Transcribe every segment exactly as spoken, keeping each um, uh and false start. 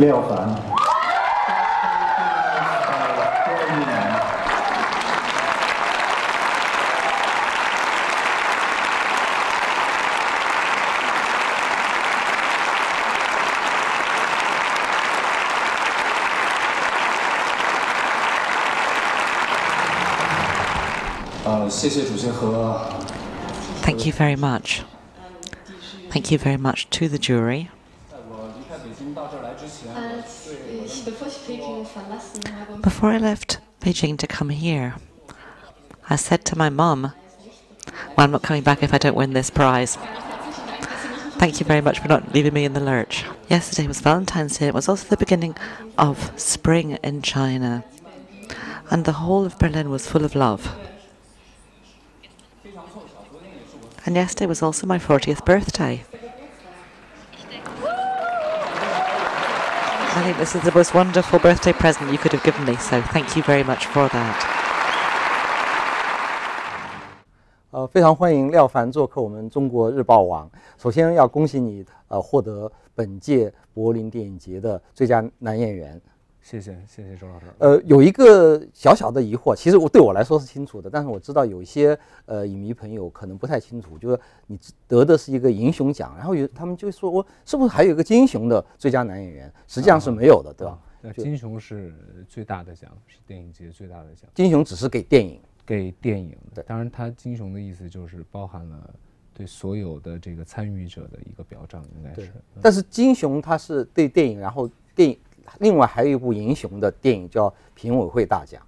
Liao Fan. Thank you very much. Thank you very much to the jury. Before I left Beijing to come here, I said to my mum, well, I'm not coming back if I don't win this prize. Thank you very much for not leaving me in the lurch. Yesterday was Valentine's Day. It was also the beginning of spring in China. And the whole of Berlin was full of love. And yesterday was also my fortieth birthday. I think this is the most wonderful birthday present you could have given me, so thank you very much for that. Uh, 非常欢迎廖凡做客我们中国日报网。首先要恭喜你，呃，获得本届柏林电影节的最佳男演员。 谢谢，谢谢周老师。呃，有一个小小的疑惑，其实我对我来说是清楚的，但是我知道有一些呃影迷朋友可能不太清楚，就是你得的是一个银熊奖，然后有他们就说我是不是还有一个金熊的最佳男演员？实际上是没有的，啊、对吧？那、啊、金熊是最大的奖，是电影节最大的奖。金熊只是给电影，给电影。对，当然它金熊的意思就是包含了。 对所有的这个参与者的一个表彰，应该是。嗯、但是金熊它是对电影，然后电影另外还有一部银熊的电影叫评委会大奖。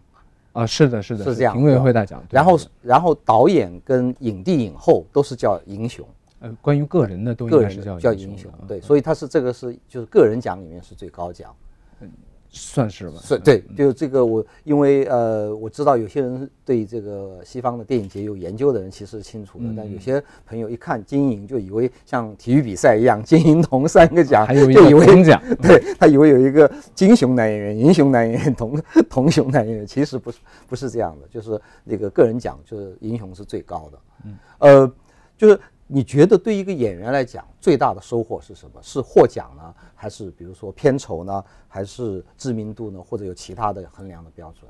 啊，是的，是的，是这样。评委会大奖。然后，然后导演跟影帝影后都是叫银熊。呃，关于个人的都应该是叫叫银熊。对，所以它是这个是就是个人奖里面是最高奖。嗯 算是吧，是对，就这个我，因为呃，我知道有些人对这个西方的电影节有研究的人其实是清楚的，嗯、但有些朋友一看金银就以为像体育比赛一样，金银铜三个奖，还有一个铜奖，对他以为有一个金熊男演员、银熊男演员、铜铜熊男演员，其实不是不是这样的，就是那个个人奖就是银熊是最高的，嗯，呃，就是你觉得对一个演员来讲最大的收获是什么？是获奖呢？ 还是比如说片酬呢，还是知名度呢，或者有其他的衡量的标准？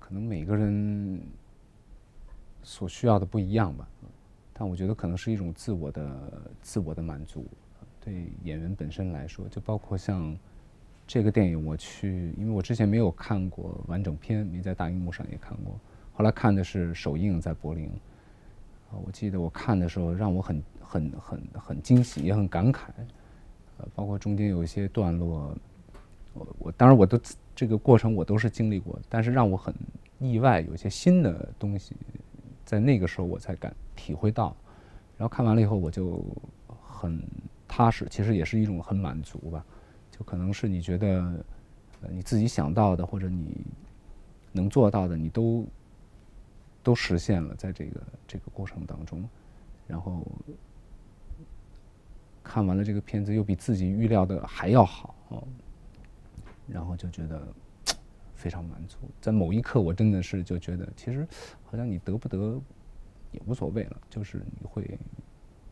可能每个人所需要的不一样吧，但我觉得可能是一种自我的自我的满足。对演员本身来说，就包括像这个电影，我去，因为我之前没有看过完整片，没在大荧幕上也看过，后来看的是首映在柏林。啊，我记得我看的时候，让我很很很很惊喜，也很感慨。 呃，包括中间有一些段落，我我当然我都这个过程我都是经历过，但是让我很意外，有一些新的东西，在那个时候我才敢体会到。然后看完了以后，我就很踏实，其实也是一种很满足吧。就可能是你觉得，呃，你自己想到的或者你能做到的，你都都实现了，在这个这个过程当中，然后。 看完了这个片子，又比自己预料的还要好，哦、然后就觉得非常满足。在某一刻，我真的是就觉得，其实好像你得不得也无所谓了，就是你会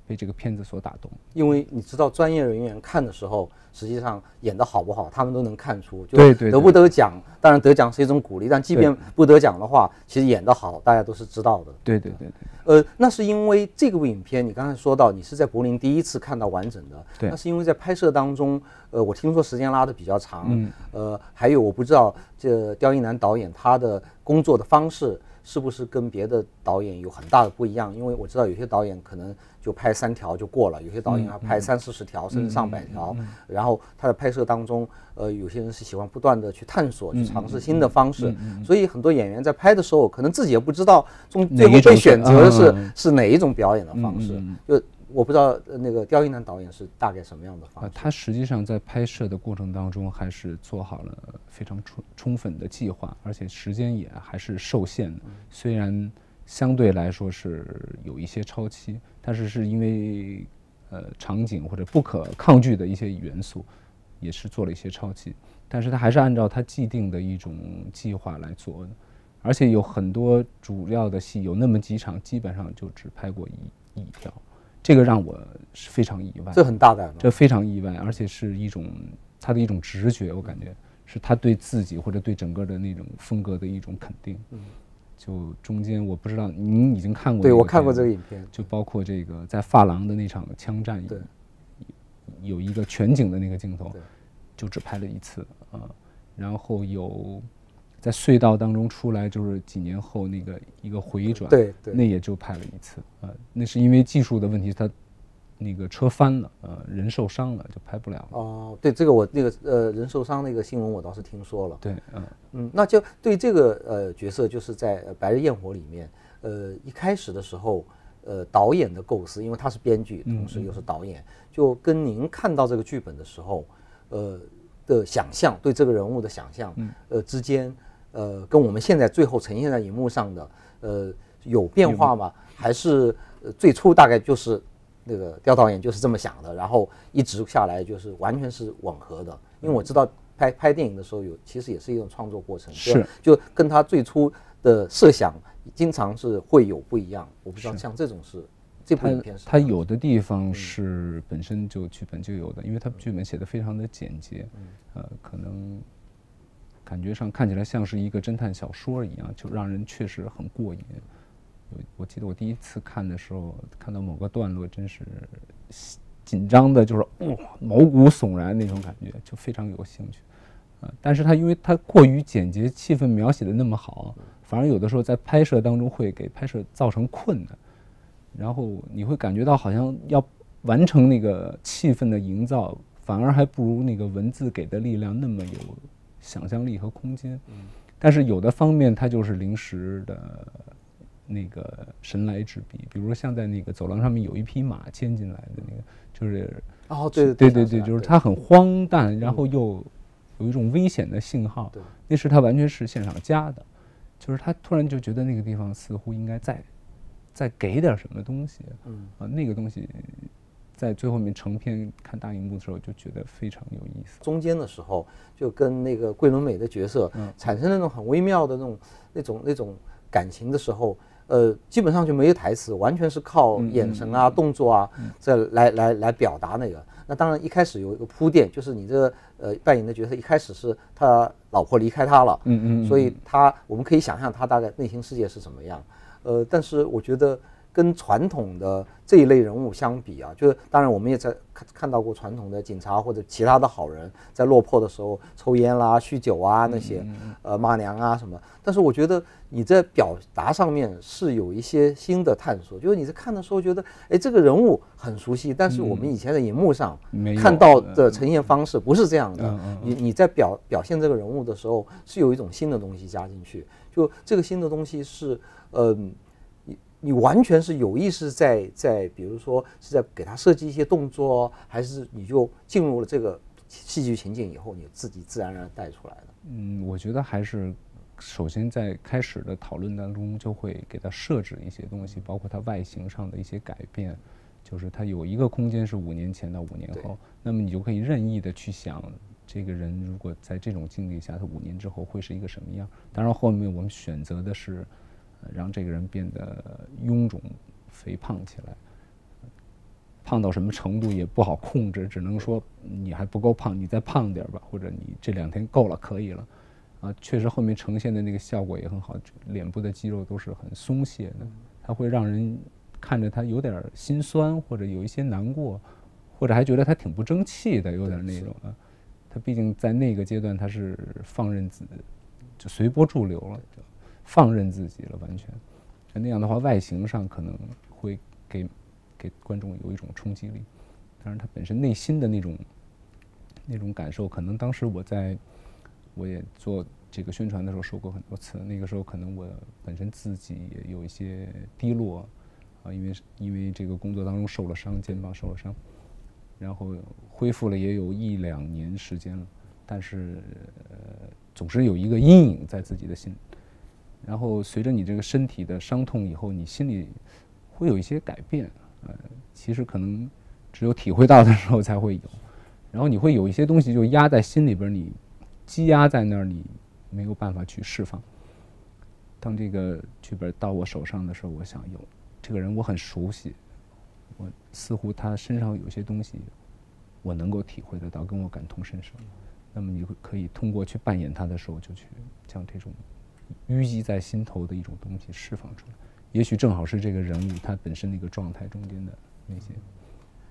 被这个片子所打动。因为你知道，专业人员看的时候，实际上演得好不好，他们都能看出。就得不得奖，对对对当然得奖是一种鼓励，但即便不得奖的话，其实演得好，大家都是知道的。对对对对。 呃，那是因为这部影片，你刚才说到你是在柏林第一次看到完整的，对，那是因为在拍摄当中，呃，我听说时间拉得比较长，嗯、呃，还有我不知道这刁亦男导演他的工作的方式是不是跟别的导演有很大的不一样，因为我知道有些导演可能就拍三条就过了，有些导演还拍三四十条、嗯、甚至上百条，嗯、然后他在拍摄当中，呃，有些人是喜欢不断的去探索、嗯、去尝试新的方式，嗯嗯嗯、所以很多演员在拍的时候，可能自己也不知道中最后被选择的。 是、嗯、是哪一种表演的方式？嗯嗯、就我不知道那个刁亦男导演是大概什么样的方式。他实际上在拍摄的过程当中，还是做好了非常充充分的计划，而且时间也还是受限的。嗯、虽然相对来说是有一些超期，但是是因为呃场景或者不可抗拒的一些元素，也是做了一些超期。但是他还是按照他既定的一种计划来做的。 而且有很多主要的戏，有那么几场，基本上就只拍过一一条，这个让我是非常意外。这很大胆，这非常意外，而且是一种他的一种直觉，我感觉是他对自己或者对整个的那种风格的一种肯定。嗯，就中间我不知道您已经看过，对我看过这个影片，就包括这个在发廊的那场枪战，对，有一个全景的那个镜头，就只拍了一次啊、呃。然后有在隧道当中出来，就是几年后那个一个回转，对对，那也就拍了一次啊、呃。那是因为技术的问题，他。那个车翻了，呃，人受伤了，就拍不了了。哦，对，这个我那个呃，人受伤那个新闻我倒是听说了。对，嗯嗯，那就对这个呃角色，就是在《白日焰火》里面，呃，一开始的时候，呃，导演的构思，因为他是编剧，同时又是导演，嗯、就跟您看到这个剧本的时候，呃的想象，对这个人物的想象，嗯、呃之间，呃，跟我们现在最后呈现在荧幕上的，呃，有变化吗？还是、呃、最初大概就是？那个刁导演就是这么想的，然后一直下来就是完全是吻合的。因为我知道拍拍电影的时候有，其实也是一种创作过程，是就跟他最初的设想经常是会有不一样。我不知道像这种是这部影片是它有的地方是本身就剧本就有的，因为它剧本写的非常的简洁，呃，可能感觉上看起来像是一个侦探小说一样，就让人确实很过瘾。我记得我第一次看的时候，看到某个段落，真是紧张的，就是哇毛骨悚然那种感觉，就非常有兴趣。呃，但是它因为它过于简洁，气氛描写的那么好，反而有的时候在拍摄当中会给拍摄造成困难。然后你会感觉到好像要完成那个气氛的营造，反而还不如那个文字给的力量那么有想象力和空间。但是有的方面它就是临时的。那个神来之笔，比如说像在那个走廊上面有一匹马牵进来的那个，就是哦，对对对对，就是它很荒诞，然后又有一种危险的信号，那是它完全是现场加的，就是他突然就觉得那个地方似乎应该再再给点什么东西，嗯啊，那个东西在最后面成片看大荧幕的时候就觉得非常有意思。中间的时候就跟那个桂纶镁的角色产生那种很微妙的那种那种那种感情的时候。呃，基本上就没有台词，完全是靠眼神啊、嗯、动作啊，这、嗯、来来来表达那个。那当然一开始有一个铺垫，就是你这个呃扮演的角色一开始是他老婆离开他了，嗯嗯，所以他我们可以想象他大概内心世界是什么样。呃，但是我觉得跟传统的这一类人物相比啊，就是当然我们也在看看到过传统的警察或者其他的好人在落魄的时候抽烟啦、酗酒啊那些，嗯、呃骂娘啊什么。但是我觉得你在表达上面是有一些新的探索，就是你在看的时候觉得，哎，这个人物很熟悉，但是我们以前的荧幕上看到的呈现方式不是这样的。嗯嗯、你你在表表现这个人物的时候是有一种新的东西加进去，就这个新的东西是，呃。你完全是有意识在在，比如说是在给他设计一些动作，还是你就进入了这个戏剧情景以后，你自己自然而然带出来的？嗯，我觉得还是首先在开始的讨论当中就会给他设置一些东西，包括他外形上的一些改变，就是他有一个空间是五年前到五年后，那么你就可以任意的去想。这个人如果在这种境地下，他五年之后会是一个什么样？当然，后面我们选择的是。让这个人变得臃肿、肥胖起来，胖到什么程度也不好控制，只能说你还不够胖，你再胖点吧，或者你这两天够了，可以了。啊，确实后面呈现的那个效果也很好，脸部的肌肉都是很松懈的，它会让人看着他有点心酸，或者有一些难过，或者还觉得他挺不争气的，有点那种啊。他毕竟在那个阶段他是放任自，就随波逐流了。放任自己了，完全。那样的话，外形上可能会给给观众有一种冲击力。当然，他本身内心的那种那种感受，可能当时我在我也做这个宣传的时候说过很多次。那个时候，可能我本身自己也有一些低落啊，因为因为这个工作当中受了伤，肩膀受了伤，然后恢复了也有一两年时间了，但是呃，总是有一个阴影在自己的心。然后随着你这个身体的伤痛以后，你心里会有一些改变，呃，其实可能只有体会到的时候才会有。然后你会有一些东西就压在心里边，你积压在那儿，你没有办法去释放。当这个剧本到我手上的时候，我想，有这个人我很熟悉，我似乎他身上有些东西我能够体会得到，跟我感同身受。那么你可以通过去扮演它的时候，就去将这种淤积在心头的一种东西释放出来。也许正好是这个人物他本身的一个状态中间的那些。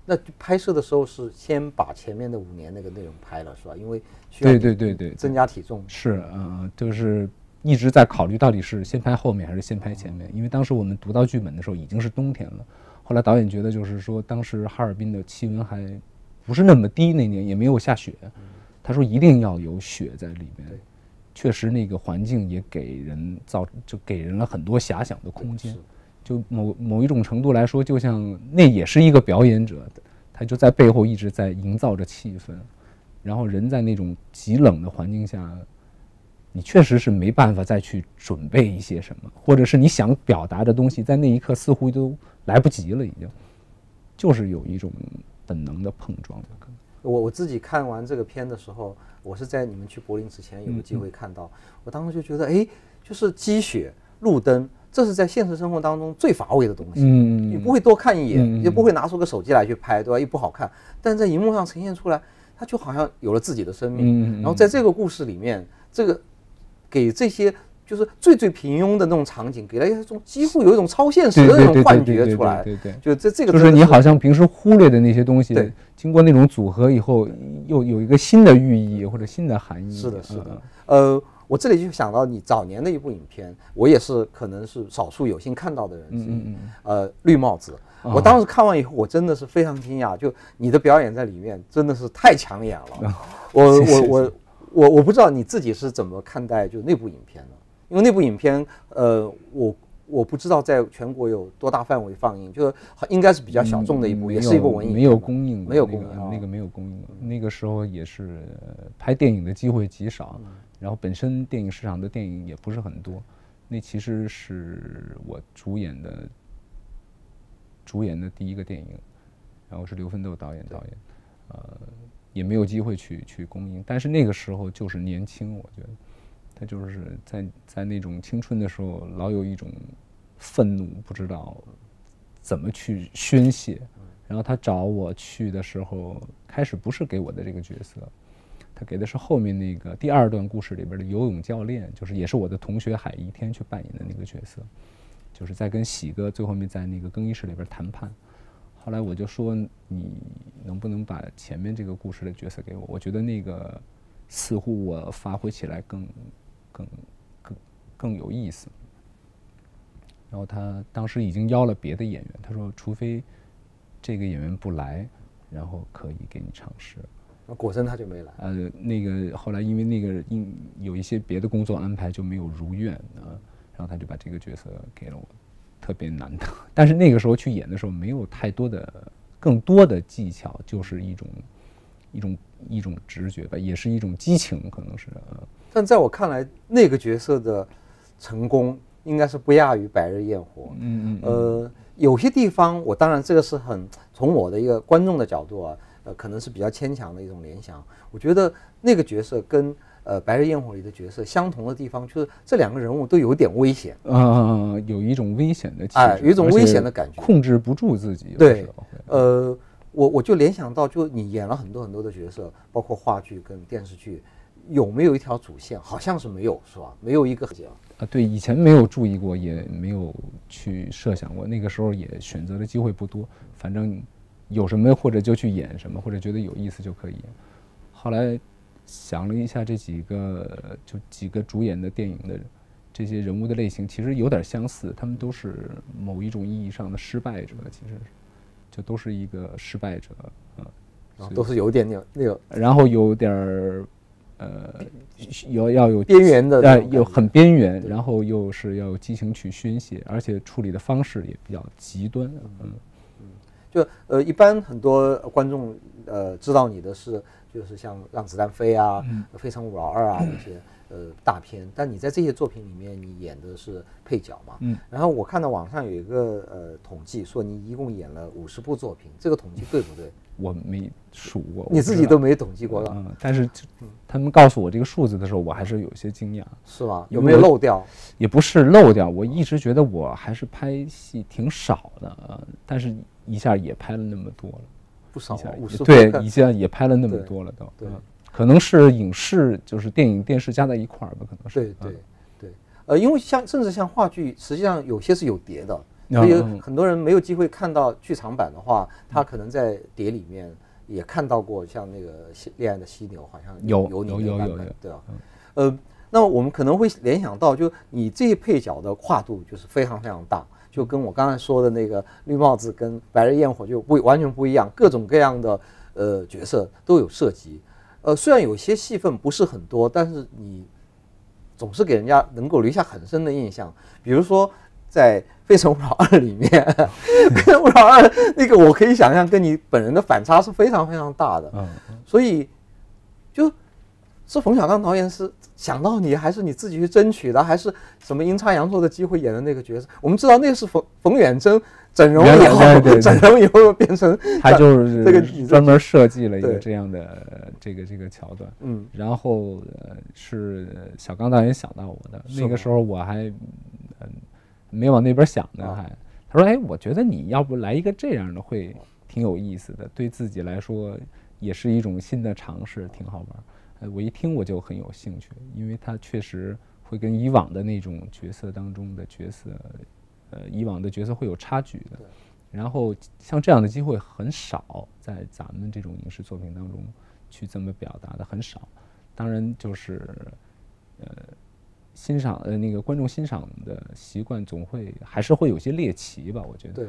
那拍摄的时候是先把前面的五年那个内容拍了，是吧？因为需要对对对对增加体重是啊、呃，就是一直在考虑到底是先拍后面还是先拍前面，因为当时我们读到剧本的时候已经是冬天了。后来导演觉得就是说，当时哈尔滨的气温还不是那么低，那年也没有下雪，他说一定要有雪在里面。确实，那个环境也给人造就给人了很多遐想的空间。就某某一种程度来说，就像那也是一个表演者，他就在背后一直在营造着气氛。然后人在那种极冷的环境下，你确实是没办法再去准备一些什么，或者是你想表达的东西，在那一刻似乎都来不及了，已经就是有一种本能的碰撞。我我自己看完这个片的时候，我是在你们去柏林之前有个机会看到，嗯、我当时就觉得，哎，就是积雪、路灯。这是在现实生活当中最乏味的东西，嗯，你不会多看一眼，也不会拿出个手机来去拍，对吧？又不好看，但是在荧幕上呈现出来，它就好像有了自己的生命。然后在这个故事里面，这个给这些就是最最平庸的那种场景，给了一种几乎有一种超现实的那种幻觉出来。对对，就这这个就是你好像平时忽略的那些东西，经过那种组合以后，又有一个新的寓意或者新的含义。是的，是的，呃。我这里就想到你早年的一部影片，我也是可能是少数有幸看到的人之一，嗯嗯嗯呃，《绿帽子》哦。我当时看完以后，我真的是非常惊讶，就你的表演在里面真的是太抢眼了。哦、我我我我我不知道你自己是怎么看待就那部影片的，因为那部影片，呃，我我不知道在全国有多大范围放映，就是应该是比较小众的一部，嗯、也是一部文艺，没有公映，没有公映，那个、那个没有公映，嗯、那个时候也是拍电影的机会极少。嗯然后本身电影市场的电影也不是很多，那其实是我主演的主演的第一个电影，然后是刘奋斗导演导演，呃，也没有机会去去公映，但是那个时候就是年轻，我觉得他就是在在那种青春的时候，老有一种愤怒，不知道怎么去宣泄，然后他找我去的时候，开始不是给我的这个角色。他给的是后面那个第二段故事里边的游泳教练，就是也是我的同学海一天去扮演的那个角色，就是在跟喜哥最后面在那个更衣室里边谈判。后来我就说，你能不能把前面这个故事的角色给我？我觉得那个似乎我发挥起来更、更、更、更有意思。然后他当时已经邀了别的演员，他说除非这个演员不来，然后可以给你尝试。果真他就没来。呃，那个后来因为那个因有一些别的工作安排就没有如愿啊，然后他就把这个角色给了我，特别难得。但是那个时候去演的时候没有太多的更多的技巧，就是一种一种一种直觉吧，也是一种激情，可能是。啊、但在我看来，那个角色的成功应该是不亚于《百日焰火》。嗯, 嗯嗯。呃，有些地方我当然这个是很从我的一个观众的角度啊。呃，可能是比较牵强的一种联想。我觉得那个角色跟呃《白日焰火》里的角色相同的地方，就是这两个人物都有点危险啊、呃，有一种危险的气质，哎，有一种危险的感觉，控制不住自己。对，呃，我我就联想到，就你演了很多很多的角色，包括话剧跟电视剧，有没有一条主线？好像是没有，是吧？没有一个啊、呃，对，以前没有注意过，也没有去设想过。那个时候也选择的机会不多，反正。有什么或者就去演什么，或者觉得有意思就可以。后来想了一下，这几个就几个主演的电影的这些人物的类型，其实有点相似，他们都是某一种意义上的失败者，其实就都是一个失败者啊，呃、都是有点那那个，然后有点儿呃，有要有边缘的，呃，有很边缘，然后又是要有激情去宣泄，而且处理的方式也比较极端，嗯。就呃，一般很多观众呃知道你的是就是像《让子弹飞》啊，嗯《非诚勿扰二》啊这些呃大片，但你在这些作品里面你演的是配角嘛？嗯。然后我看到网上有一个呃统计说你一共演了五十部作品，这个统计对不对？我没数过，你自己都没统计过了。嗯，但是他们告诉我这个数字的时候，我还是有些惊讶。是吗？有没有漏掉？也不是漏掉，我一直觉得我还是拍戏挺少的，但是。一下也拍了那么多了，不少，五十对，一下也拍了那么多了都。对，可能是影视就是电影电视加在一块儿吧，可能是。对对对，呃，因为像甚至像话剧，实际上有些是有碟的，所以很多人没有机会看到剧场版的话，他可能在碟里面也看到过，像那个《恋爱的犀牛》好像有有有有有，对吧？呃，那我们可能会联想到，就你这一配角的跨度就是非常非常大。 就跟我刚才说的那个绿帽子跟白日焰火就不完全不一样，各种各样的呃角色都有涉及，呃虽然有些戏份不是很多，但是你总是给人家能够留下很深的印象。比如说在《非诚勿扰二》里面，《非诚勿扰二》那个我可以想象跟你本人的反差是非常非常大的，所以就。 是冯小刚导演是想到你，还是你自己去争取的，还是什么阴差阳错的机会演的那个角色？我们知道那是冯冯远征整容以后，整容以后变成他就是这个专门设计了一个这样的这个这个桥段。嗯，然后呃是小刚导演想到我的，那个时候我还嗯没往那边想呢，还他说哎，我觉得你要不来一个这样的会挺有意思的，对自己来说也是一种新的尝试，挺好玩。 我一听我就很有兴趣，因为他确实会跟以往的那种角色当中的角色，呃，以往的角色会有差距的。然后像这样的机会很少，在咱们这种影视作品当中去这么表达的很少。当然就是，呃，欣赏呃那个观众欣赏的习惯总会还是会有些猎奇吧，我觉得。对。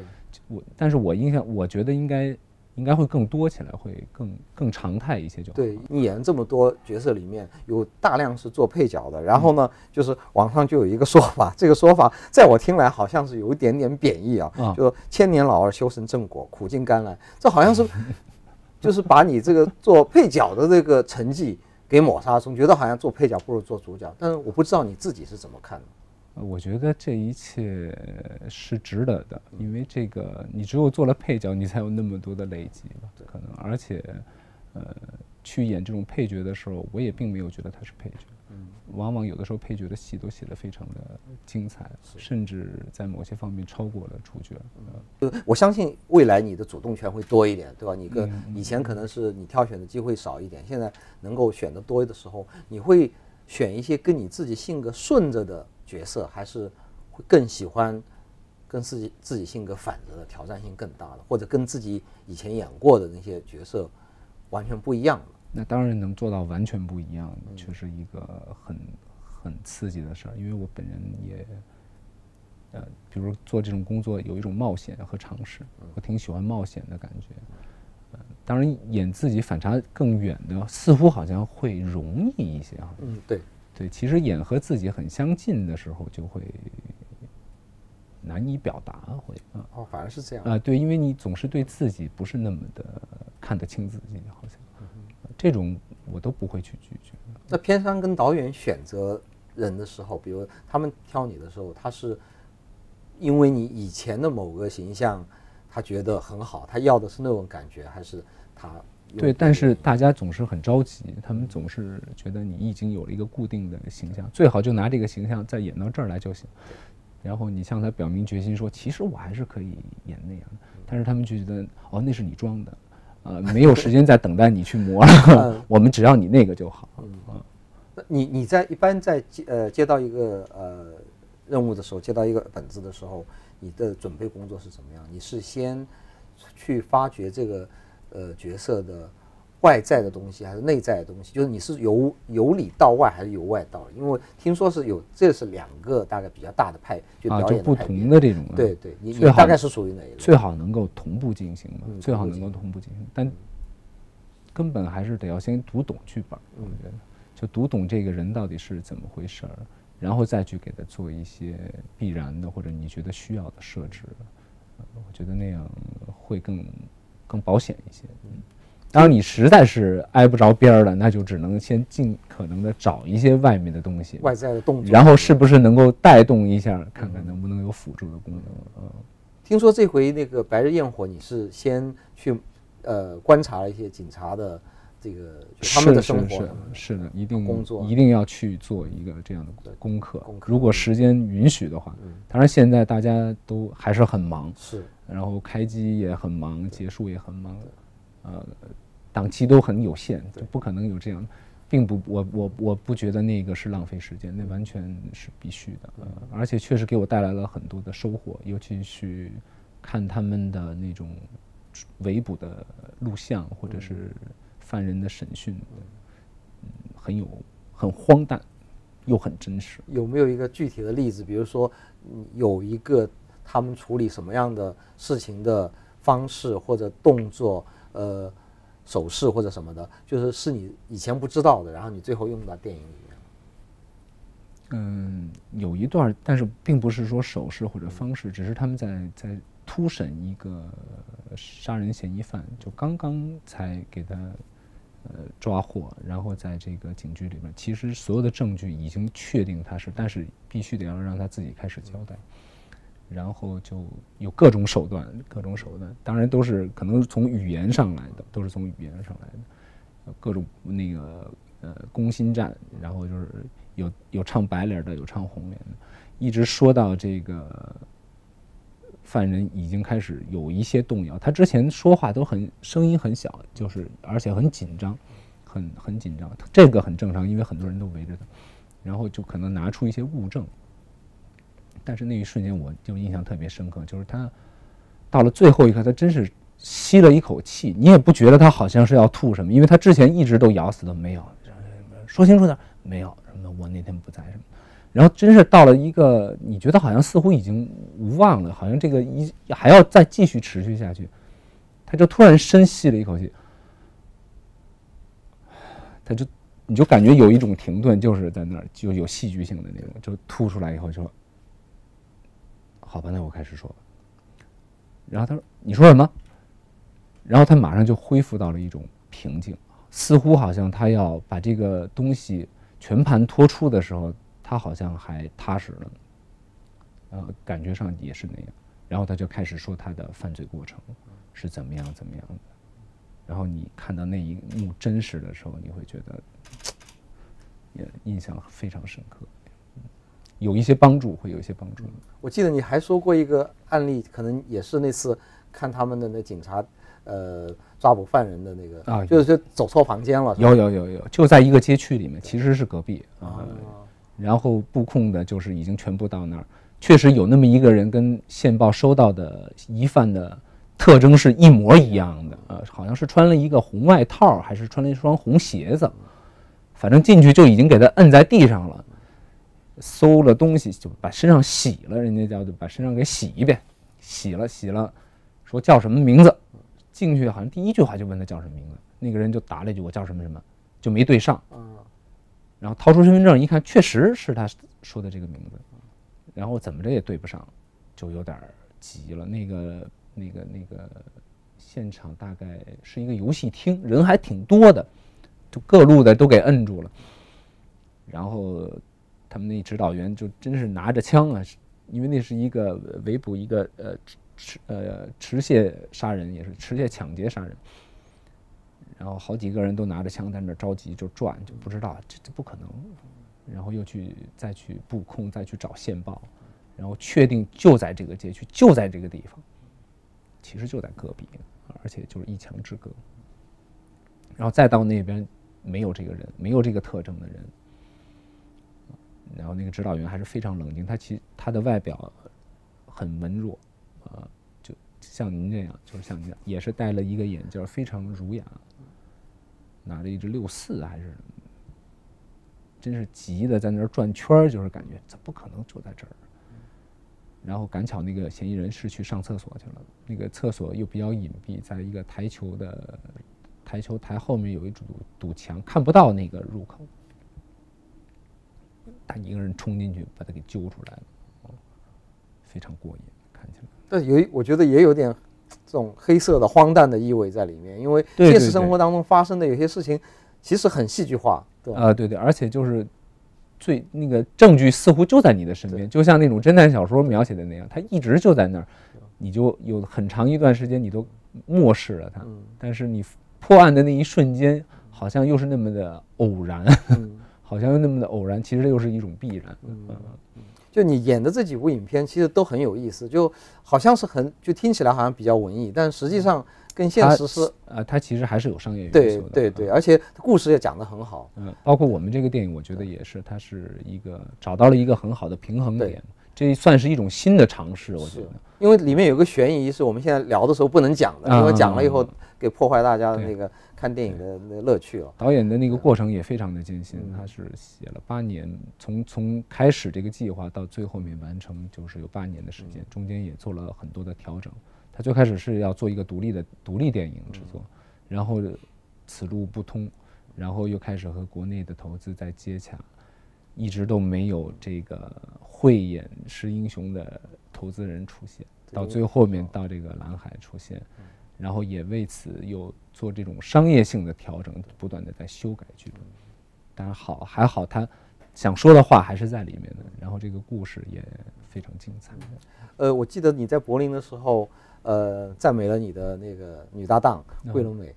我但是我印象我觉得应该。 应该会更多起来，会更更常态一些就好。对你演这么多角色里面，有大量是做配角的。然后呢，嗯、就是网上就有一个说法，这个说法在我听来好像是有一点点贬义啊，嗯、就说千年老二修成正果，苦尽甘来。这好像是，就是把你这个做配角的这个成绩给抹杀，总觉得好像做配角不如做主角。但是我不知道你自己是怎么看的。 我觉得这一切是值得的，因为这个你只有做了配角，你才有那么多的累积吧，可能。而且，呃，去演这种配角的时候，我也并没有觉得他是配角。嗯。往往有的时候配角的戏都写得非常的精彩，甚至在某些方面超过了主角。嗯。我相信未来你的主动权会多一点，对吧？你跟以前可能是你挑选的机会少一点，现在能够选得多的时候，你会选一些跟你自己性格顺着的。 角色还是会更喜欢跟自己自己性格反着的，挑战性更大的，或者跟自己以前演过的那些角色完全不一样的。那当然能做到完全不一样，确实一个很很刺激的事儿。因为我本人也，呃，比如做这种工作有一种冒险和尝试，我挺喜欢冒险的感觉。呃，当然演自己反差更远的，似乎好像会容易一些啊。嗯，对。 对，其实演和自己很相近的时候，就会难以表达，会啊，哦，反而是这样啊，对，因为你总是对自己不是那么的看得清自己，好像、嗯、这种我都不会去拒绝。那片商跟导演选择人的时候，比如他们挑你的时候，他是因为你以前的某个形象，他觉得很好，他要的是那种感觉，还是他？ 对，但是大家总是很着急，他们总是觉得你已经有了一个固定的形象，最好就拿这个形象再演到这儿来就行。然后你向他表明决心说，其实我还是可以演那样的，但是他们就觉得哦，那是你装的，呃，没有时间再等待你去磨了，我们只要你那个就好。嗯，那你你在一般在接呃接到一个呃任务的时候，接到一个本子的时候，你的准备工作是怎么样？你是先去发掘这个。 呃，角色的外在的东西还是内在的东西，就是你是由由里到外还是由外到里？因为听说是有，这是两个大概比较大的派，就表演的派别。啊，就不同的这种。对对，你你大概是属于哪一类？最好能够同步进行嘛，最好能够同步进行，但根本还是得要先读懂剧本，我觉得，就读懂这个人到底是怎么回事儿，然后再去给他做一些必然的或者你觉得需要的设置，呃，我觉得那样会更。 更保险一些，嗯，当然你实在是挨不着边儿了，那就只能先尽可能的找一些外面的东西，外在的动作，然后是不是能够带动一下，看看能不能有辅助的功能。嗯，听说这回那个白日焰火，你是先去呃观察了一些警察的这个他们的生活，是的，一定工作一定要去做一个这样的功课，如果时间允许的话，当然现在大家都还是很忙，是。 然后开机也很忙，结束也很忙，呃，档期都很有限，就不可能有这样。并不，我我我不觉得那个是浪费时间，那完全是必须的。呃，而且确实给我带来了很多的收获，尤其是看他们的那种围捕的录像，或者是犯人的审讯，嗯，很有很荒诞，又很真实。有没有一个具体的例子？比如说，有一个他们处理什么样的事情的方式或者动作，呃。手势或者什么的，就是是你以前不知道的，然后你最后用到电影里面。嗯，有一段，但是并不是说手势或者方式，只是他们在在突审一个杀人嫌疑犯，就刚刚才给他呃抓获，然后在这个警局里面，其实所有的证据已经确定他是，但是必须得要让他自己开始交代。然后就有各种手段，各种手段，当然都是可能从语言上来的，都是从语言上来的，各种那个呃攻心战，然后就是有有唱白脸的，有唱红脸的，一直说到这个犯人已经开始有一些动摇。他之前说话都很声音很小，就是而且很紧张，很很紧张，这个很正常，因为很多人都围着他，然后就可能拿出一些物证。但是那一瞬间我就印象特别深刻，就是他到了最后一刻，他真是吸了一口气，你也不觉得他好像是要吐什么，因为他之前一直都咬死的没有，说清楚点，没有什么，我那天不在什么。然后真是到了一个你觉得好像似乎已经无望了，好像这个一还要再继续持续下去，他就突然深吸了一口气，他就你就感觉有一种停顿，就是在那儿就有戏剧性的那种，就吐出来以后就说。好吧，那我开始说吧。然后他说：“你说什么？”然后他马上就恢复到了一种平静，似乎好像他要把这个东西全盘托出的时候，他好像还踏实了，呃，感觉上也是那样。然后他就开始说他的犯罪过程是怎么样怎么样的。然后你看到那一幕真实的时候，你会觉得也印象非常深刻。有一些帮助，会有一些帮助。我记得你还说过一个案例，可能也是那次看他们的那警察，呃，抓捕犯人的那个，啊、就是走错房间了。有有有有，就在一个街区里面，其实是隔壁啊。嗯、然后布控的就是已经全部到那儿，确实有那么一个人跟线报收到的疑犯的特征是一模一样的啊，好像是穿了一个红外套，还是穿了一双红鞋子，反正进去就已经给他摁在地上了。搜了东西就把身上洗了，人家叫就把身上给洗一遍，洗了洗了，说叫什么名字，进去好像第一句话就问他叫什么名字，那个人就答了一句我叫什么什么，就没对上，然后掏出身份证一看，确实是他说的这个名字，然后怎么着也对不上，就有点急了。那个那个那个现场大概是一个游戏厅，人还挺多的，就各路的都给摁住了，然后。他们那指导员就真是拿着枪啊，因为那是一个围捕一个呃持呃持械杀人，也是持械抢劫杀人，然后好几个人都拿着枪在那着急就转，就不知道这这不可能，然后又去再去布控，再去找线报，然后确定就在这个街区，就在这个地方，其实就在隔壁，而且就是一墙之隔，然后再到那边没有这个人，没有这个特征的人。然后那个指导员还是非常冷静，他其他的外表很文弱，呃，就像您这样，就是像您这样，也是戴了一个眼镜，非常儒雅，拿着一支六四还是，真是急的在那儿转圈，就是感觉这不可能就在这儿。然后赶巧那个嫌疑人是去上厕所去了，那个厕所又比较隐蔽，在一个台球的台球台后面有一堵堵墙，看不到那个入口。他一个人冲进去，把他给揪出来了，非常过瘾，看起来。但是有，我觉得也有点这种黑色的荒诞的意味在里面，因为现实生活当中发生的有些事情，其实很戏剧化。对啊、呃，对对，而且就是最那个证据似乎就在你的身边，就像那种侦探小说描写的那样，它一直就在那儿，你就有很长一段时间你都漠视了它，嗯、但是你破案的那一瞬间，好像又是那么的偶然。嗯好像又那么的偶然，其实又是一种必然。嗯，就你演的这几部影片其实都很有意思，就好像是很就听起来好像比较文艺，但实际上跟现实是呃，它其实还是有商业元素的。对对对，而且故事也讲得很好。嗯，包括我们这个电影，我觉得也是，它是一个找到了一个很好的平衡点。这算是一种新的尝试，我觉得，因为里面有个悬疑是我们现在聊的时候不能讲的，因为讲了以后给破坏大家的那个看电影的那乐趣了。导演的那个过程也非常的艰辛，他是写了八年，从从开始这个计划到最后面完成，就是有八年的时间，中间也做了很多的调整。他最开始是要做一个独立的独立电影制作，然后此路不通，然后又开始和国内的投资在接洽。一直都没有这个慧眼识英雄的投资人出现，到最后面到这个蓝海出现，然后也为此又做这种商业性的调整，不断的在修改剧本。但是好还好，他想说的话还是在里面的。然后这个故事也非常精彩。呃，我记得你在柏林的时候，呃，赞美了你的那个女搭档桂纶镁，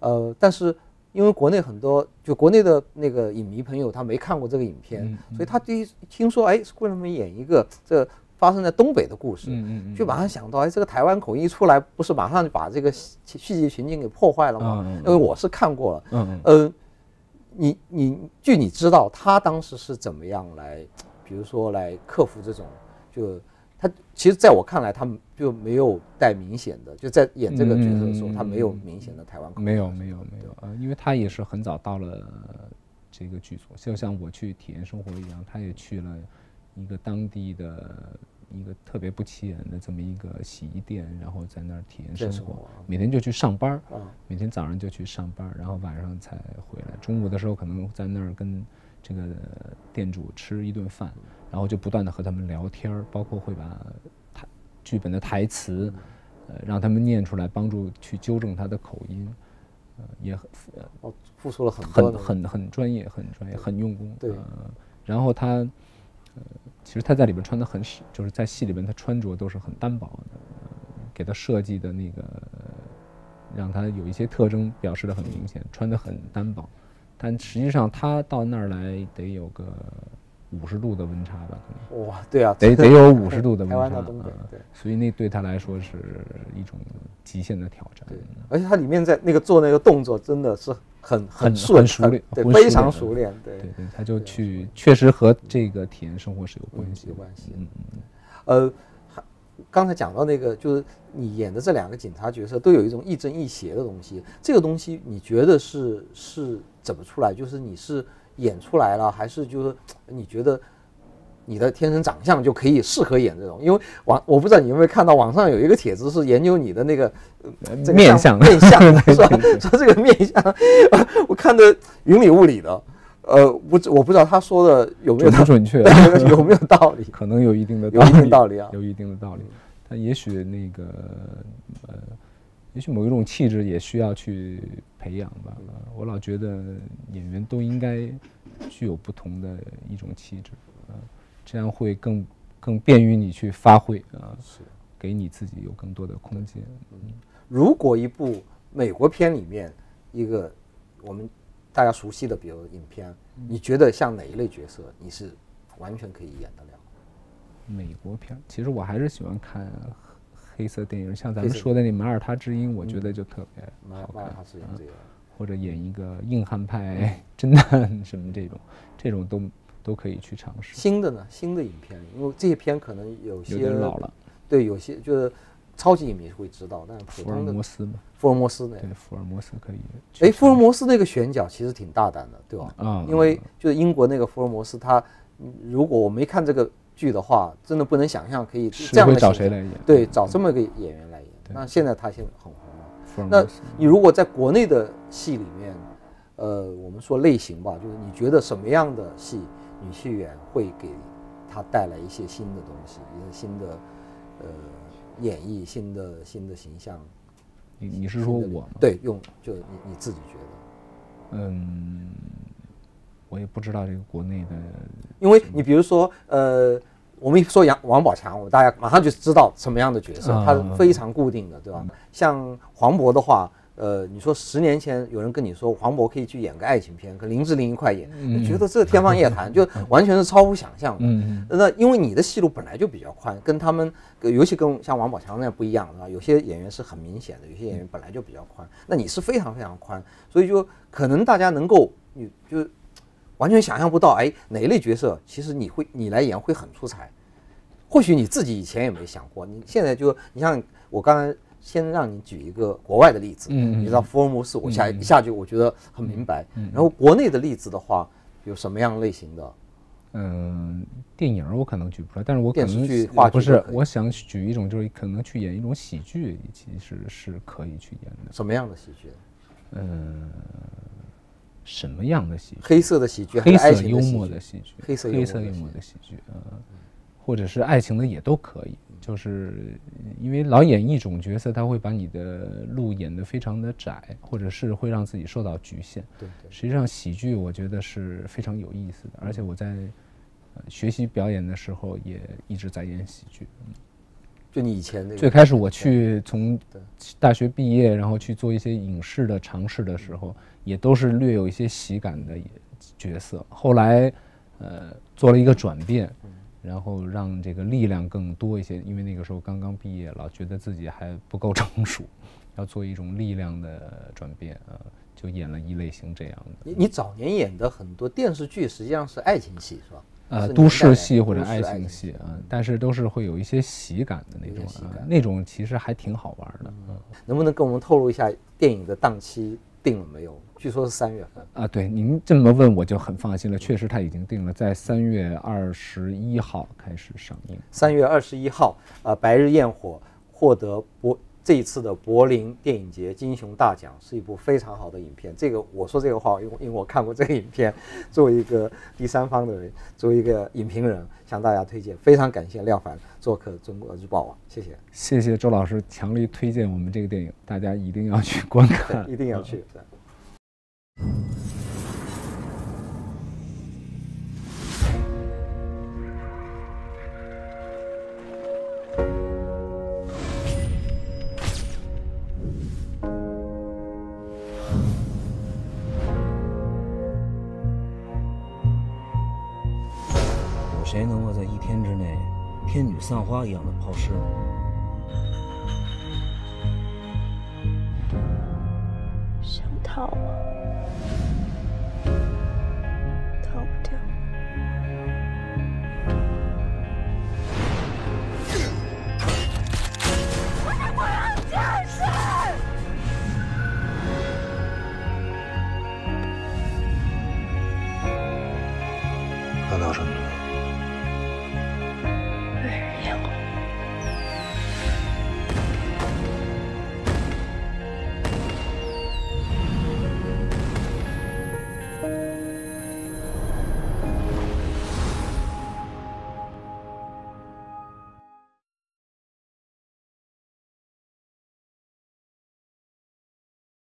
呃，但是。因为国内很多就国内的那个影迷朋友，他没看过这个影片，嗯嗯、所以他第一听说哎，桂纶镁演一个这发生在东北的故事，嗯嗯、就马上想到哎，这个台湾口音一出来，不是马上就把这个戏剧情景给破坏了吗？嗯、因为我是看过了，嗯嗯、呃，你你据你知道他当时是怎么样来，比如说来克服这种就。他其实，在我看来，他就没有带明显的，就在演这个角色的时候，嗯、他没有明显的台湾口音。没有，没有，没有啊！因为他也是很早到了这个剧组，就像我去体验生活一样，他也去了一个当地的一个特别不起眼的这么一个洗衣店，然后在那儿体验生活，每天就去上班，嗯、每天早上就去上班，然后晚上才回来。中午的时候可能在那儿跟这个店主吃一顿饭。然后就不断的和他们聊天，包括会把台剧本的台词，呃，让他们念出来，帮助去纠正他的口音，呃，也很哦，付出了很多很很很专业，很专业，很用功。对、呃。然后他，呃，其实他在里边穿的很，就是在戏里边他穿着都是很单薄的，呃、给他设计的那个，让他有一些特征表示的很明显，穿的很单薄。但实际上他到那儿来得有个。五十度的温差吧，可能哇，对啊，得得有五十度的温差，对，所以那对他来说是一种极限的挑战。对，而且他里面在那个做那个动作，真的是很很很熟练，对，非常熟练，对对对，他就去，确实和这个体验生活是有关系有关系。嗯嗯，呃，刚才讲到那个，就是你演的这两个警察角色都有一种亦正亦邪的东西，这个东西你觉得是是怎么出来？就是你是。演出来了，还是就是你觉得你的天生长相就可以适合演这种？因为网我不知道你有没有看到网上有一个帖子是研究你的那个、呃这个、面相面相是吧？说这个面相、呃，我看得云里雾里的，呃，我我不知道他说的有没有不准确，有没有道理？可能有一定的道理，有一定道理啊，有一定的道理。但也许那个呃，也许某一种气质也需要去。培养吧，我老觉得演员都应该具有不同的一种气质，呃，这样会更更便于你去发挥啊，呃、给你自己有更多的空间。嗯、如果一部美国片里面一个我们大家熟悉的，比如影片，嗯、你觉得像哪一类角色你是完全可以演得了？美国片，其实我还是喜欢看。黑色电影，像咱们说的那《马耳他之鹰》，我觉得就特别好看。嗯、或者演一个硬汉派侦探什么这种，这种都都可以去尝试。新的呢，新的影片，因为这些片可能有些有点老了，对，有些就是超级影迷会知道，但是普通的福尔摩斯嘛，福尔摩斯那对，福尔摩斯可以。哎，福尔摩斯那个选角其实挺大胆的，对吧？啊、嗯，因为就是英国那个福尔摩斯他，他如果我没看这个。剧的话，真的不能想象可以这样的找谁来演？对，找这么个演员来演。那现在他现在很红了。那你如果在国内的戏里面，呃，我们说类型吧，就是你觉得什么样的戏女戏员会给他带来一些新的东西，一些新的呃演绎、新的新的形象？你你是说我吗？对，用就你你自己觉得？嗯。我也不知道这个国内的，因为你比如说，呃，我们一说杨王宝强，我大家马上就知道什么样的角色，他非常固定的，对吧？像黄渤的话，呃，你说十年前有人跟你说黄渤可以去演个爱情片，跟林志玲一块演，你觉得这天方夜谭，就完全是超乎想象的。那因为你的戏路本来就比较宽，跟他们，尤其跟像王宝强那样不一样，是吧？有些演员是很明显的，有些演员本来就比较宽，那你是非常非常宽，所以就可能大家能够，你就完全想象不到，哎，哪一类角色其实你会你来演会很出彩，或许你自己以前也没想过，你现在就你像我刚才。先让你举一个国外的例子，嗯，你知道福尔摩斯，我下一下去我觉得很明白。然后国内的例子的话，有什么样类型的？嗯，电影我可能举不出来，但是我可能不是，我想举一种就是可能去演一种喜剧，其实是可以去演的。什么样的喜剧？嗯，什么样的喜剧？黑色的喜剧，黑色幽默的喜剧，黑色幽默的喜剧，呃，或者是爱情的也都可以。就是因为老演一种角色，他会把你的路演得非常的窄，或者是会让自己受到局限。对，对实际上喜剧我觉得是非常有意思的，而且我在学习表演的时候也一直在演喜剧。就你以前那个最开始我去从大学毕业，然后去做一些影视的尝试的时候，也都是略有一些喜感的角色。后来呃做了一个转变。然后让这个力量更多一些，因为那个时候刚刚毕业了，觉得自己还不够成熟，要做一种力量的转变啊、呃，就演了一类型这样的。你你早年演的很多电视剧实际上是爱情戏是吧？呃，都市戏或者爱情戏啊，嗯、但是都是会有一些喜感的那种啊，那种其实还挺好玩的。嗯、能不能跟我们透露一下电影的档期？定了没有？据说是三月份啊。对，您这么问我就很放心了。确实，它已经定了，在三月二十一号开始上映。三月二十一号，呃，《白日焰火》获得柏这一次的柏林电影节金熊大奖，是一部非常好的影片。这个我说这个话，因为因为我看过这个影片，作为一个第三方的人，作为一个影评人，向大家推荐。非常感谢廖凡做客《中国日报》网，谢谢。谢谢周老师，强力推荐我们这个电影，大家一定要去观看，一定要去。有谁能够在一天之内天女散花一样的抛尸呢？想逃啊！